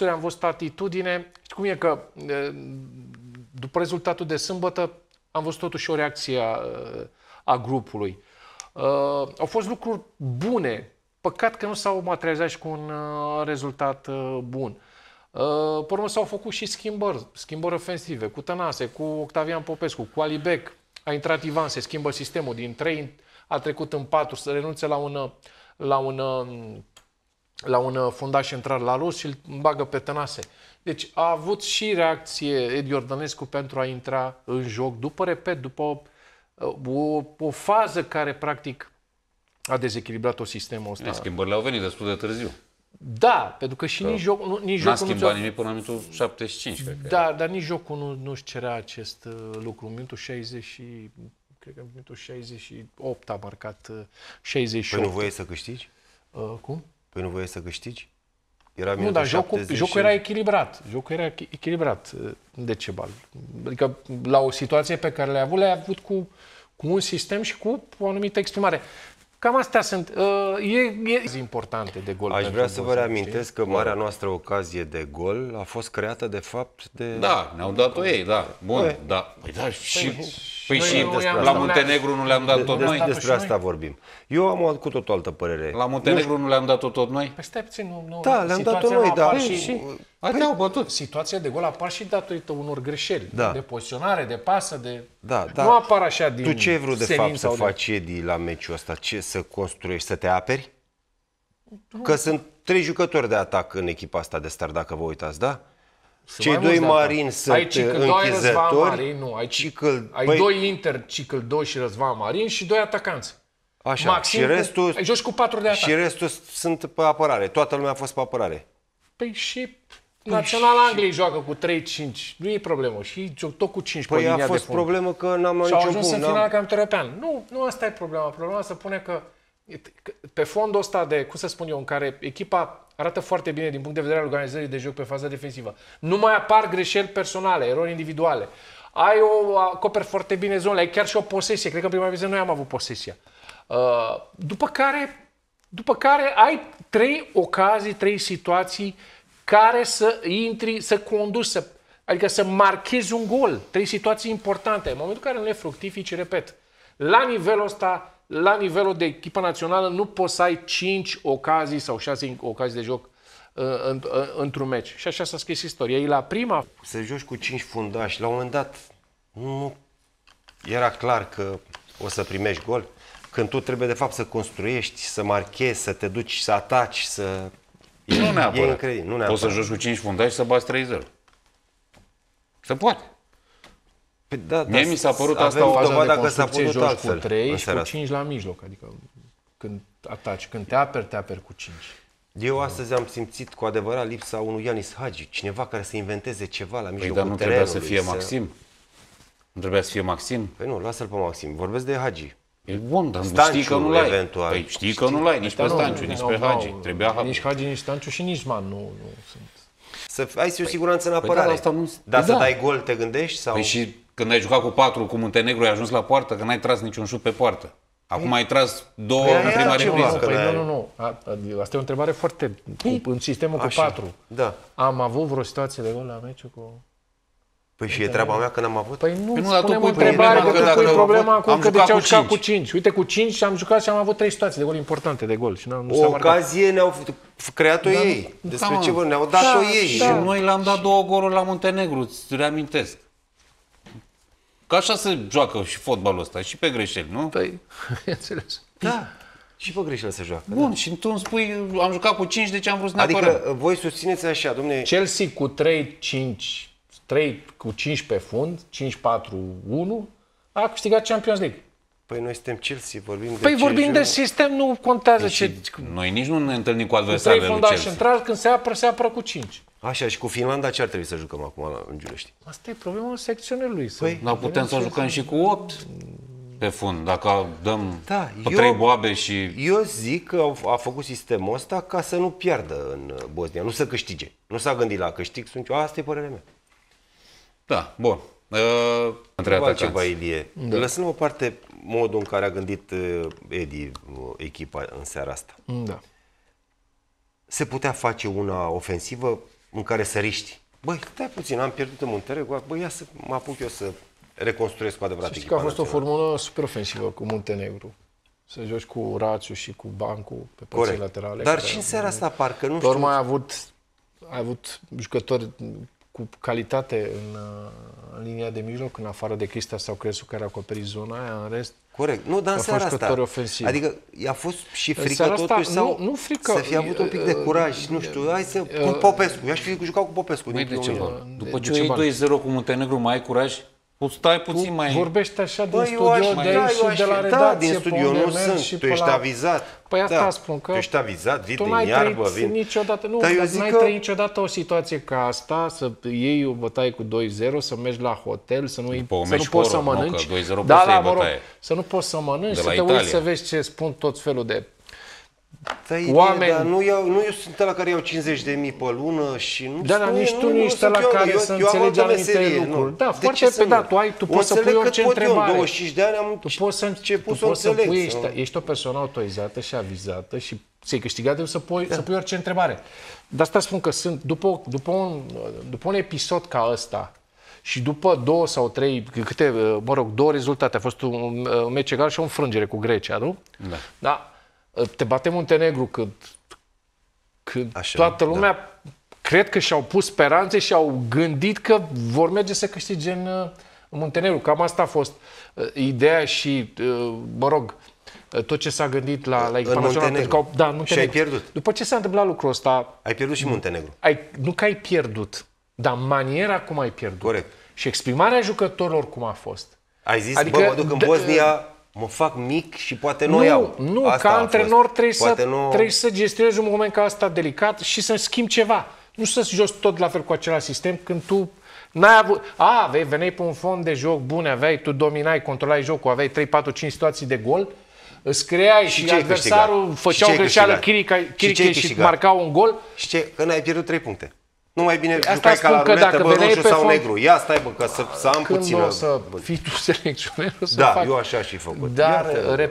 discuțiile, am văzut atitudine. Știi cum e că după rezultatul de sâmbătă am văzut totuși o reacție a grupului. Au fost lucruri bune. Păcat că nu s-au materializat și cu un rezultat bun. Pe urmă s-au făcut și schimbări ofensive, cu Tănase, cu Octavian Popescu, cu Alibec. A intrat Ivan, se schimbă sistemul. Din 3 a trecut în 4, să renunțe la un fundaș central la Rus și îl bagă pe Tănase. Deci a avut și reacție Edi Iordănescu pentru a intra în joc, după, repet, după o fază care practic a dezechilibrat-o sistemul ăsta. Schimbările au venit destul de târziu. Da, pentru că și nici jocul nu... N-a schimbat nimic până la minutul 75. Da, dar nici jocul nu-și cerea acest lucru. Minutul 60 și... Cred că minutul 68 a marcat 68. Păi nu voiai să câștigi? Cum? Păi nu voiai să câștigi? Era nu, dar jocul era echilibrat. Jocul era echilibrat de ce bal. Adică la o situație pe care le-ai avut cu un sistem și cu o anumită exprimare. Cam astea sunt. E importante de gol. Aș vrea să vă reamintesc că marea noastră ocazie de gol a fost creată de fapt de... Da, ne-au dat-o ei, da. Bun, păi, da. Păi da, și la Muntenegru nu le-am dat tot noi? Despre asta vorbim. Eu am cu tot o altă părere. La Muntenegru nu le-am dat tot noi? Păi stai puțin, nu. Da, le-am dat tot noi, da. Au bătut. Situația de gol apar și datorită unor greșeli. De poziționare, de pasă, de... Nu apar așa din... Tu ce ai vrut de fapt să faci, Edi, la meciul ăsta? Ce să construiești? Să te aperi? Că sunt 3 jucători de atac în echipa asta de star, dacă vă uitați, da? Cei doi marini sunt închizători. Ai doi Inter, Cicl 2 și Răzvan Marin și 2 atacanți. Așa, maxim, și restul... Ai joci cu 4 de atac. Și restul sunt pe apărare. Toată lumea a fost pe apărare. Păi și Naționala Angliei joacă cu 3-5. Nu e problemă. Și tot cu 5 pe linia de fund. Păi a fost problemă că n-am niciun punct. Și au ajuns în finala campionatului european. Nu asta e problema. Problema se pune că pe fondul ăsta de, cum să spun eu, în care echipa arată foarte bine din punct de vedere al organizării de joc pe faza defensivă. Nu mai apar greșeli personale, erori individuale. Acoperi foarte bine zonele, ai chiar și o posesie. Cred că în prima viziune noi am avut posesia. După care ai 3 ocazii, 3 situații care să intri, să conduci, adică să marchezi un gol. 3 situații importante. În momentul în care nu le fructifici, repet, la nivelul ăsta... La nivelul de echipă națională nu poți să ai 5 ocazii sau 6 ocazii de joc într-un meci. Și așa s-a scris istoria. E la prima... Să joci cu 5 fundași, la un moment dat nu era clar că o să primești gol. Când tu trebuie de fapt să construiești, să marchezi, să te duci, să ataci, să... Nu neapărat. Poți să joci cu 5 fundași și să bați 3-0. Se poate. Da, mie mi s-a părut asta o dovadă că s-a putut joci altfel, cu 3 și cu 5 la mijloc. Adică când ataci, când te aperi cu 5. Eu astăzi am simțit cu adevărat lipsa unui Ianis Hagi, cineva care să inventeze ceva la mijlocul terenului. Dar nu trebuia să fie Maxim? Nu trebuia să fie Maxim? Păi nu, lasă-l pe Maxim. Vorbesc de Hagi. E bun, dar știi că nu-l ai. Păi știi că nu-l ai, nici pe Stanciu, nici pe Hagi. Nici Hagi, nici Stanciu și nici Man nu sunt. Să ai o siguranță în apărare. Dar să dai gol, te gândești? Păi și când ai jucat cu 4 cu Muntenegru, ai ajuns la poartă, că n-ai tras niciun șut pe poartă. Acum ai tras 2 în prima repriză. Păi nu. Asta e o întrebare foarte... În sistemul cu 4. Am avut vreo situație de gol la meciul cu... Păi și e treaba mea că n-am avut? Păi nu, spunem o întrebare, că tu pui problema acum că de ce au jucat cu 5. Uite, cu 5 și am jucat și am avut 3 situații de gol importante de gol. O ocazie ne-au creat-o ei. Despre ce vor? Ne-au dat-o ei. Și noi le-am dat 2 goluri la Muntenegru, îți reamintesc. Că așa se joacă și fotbalul ăsta, și pe greșeli, nu? Păi, înțeles. Da, și pe greșeli se joacă. Bun, da. Și tu îmi spui, am jucat cu 5, deci am vrut să ne apărăm. Adică voi susțineți așa, domne... Chelsea cu 3-5 pe fund, 5-4-1, a câștigat Champions League. Păi noi suntem Chelsea, vorbim de... Păi vorbim de sistem, nu contează ce... Noi nici nu ne întâlnim cu adversarele lui Chelsea. 3 fundași central, când se apără cu 5. Așa, și cu Finlanda ce ar trebui să jucăm acum în Giurești? Asta e problema secțiunii lui. Dar putem să jucăm și cu 8 pe fund, dacă dăm 3 boabe și... Eu zic că a făcut sistemul ăsta ca să nu piardă în Bosnia, nu să câștige. Nu s-a gândit la câștig, asta e părerea mea. Da, bun. Ceva, Ilie. Lăsăm o parte modul în care a gândit Edi echipa în seara asta. Se putea face una ofensivă în care să riști. Băi, stai puțin, am pierdut în Muntenegru, băi, ia să mă apuc eu să reconstruiesc cu adevărat echipa națională. Știi că a fost o formulă super ofensivă cu Muntenegru. Să joci cu Rațiu și cu Bancul pe părțile laterale. Dar și în seara asta parcă, nu știu. Ori mai ai avut jucători cu calitate în linia de mijloc, în afară de Cristea sau Crescu, care a acoperit zona aia, în rest... Corect. Nu, dar în seara asta, adică i-a fost și frică totuși, sau nu frică, să fi avut un pic de curaj, nu știu, hai să... cu Popescu, i-aș fi jucat cu Popescu. Uite ceva, după ce iei 2-0 cu Muntenegru, mai ai curaj? Stai puțin mai... Vorbești așa din studio, de aici și de la redacție. Din studio nu sunt, tu ești avizat. Păi asta spun, că tu ești avizat, vii din iarbă, vii... n-ai trăit niciodată o situație ca asta, să iei o bătaie cu 2-0, să mergi la hotel, să nu poți să mănânci. Să nu poți să mănânci, să te uiți să vezi ce spun tot felul de... Oameni... Dar nu eu sunt ăla care iau 50.000 pe lună și nu... Da, dar nici tu nu ești ăla care să înțelegi anumite lucruri. Da, foarte pe dat, tu poți să pui orice întrebare. 25 de ani am început să înțeleg. Ești o persoană autorizată și avizată și ți-ai câștigat de să pui orice întrebare. De asta spun că sunt, după un episod ca ăsta și după 2 sau 3, câte, mă rog, 2 rezultate, a fost un meci egal și o înfrângere cu Grecia, nu? Da. Te bate Muntenegru când așa, toată lumea, da, cred că și-au pus speranțe și au gândit că vor merge să câștige în Muntenegru. Cam asta a fost ideea și, mă rog, tot ce s-a gândit la echipa națională. Da, și ai pierdut. După ce s-a întâmplat lucrul ăsta... Ai pierdut și Muntenegru. Nu că ai pierdut, dar maniera cum ai pierdut. Corect. Și exprimarea jucătorilor cum a fost. Ai zis, adică, bă, mă duc în Bosnia... Mă fac mic și poate nu iau. Nu, ca antrenor trebuie să gestionezi un moment ca asta delicat și să schimbi ceva. Nu să-ți joci tot la fel cu același sistem când tu n-ai avut... veneai pe un fond de joc bun, tu dominai, controlai jocul, aveai 3, 4, 5 situații de gol, îți creai și adversarul făcea o greșeală, chirică și marca un gol. Și că n-ai pierdut 3 puncte. Nu mai bine jucai ca la ruletă, bă, roșu sau negru. Ia stai, bă, că să am puțină... Când o să fii tu selecționer, o să fac... Da, eu așa și-i făcut. Dar, repet...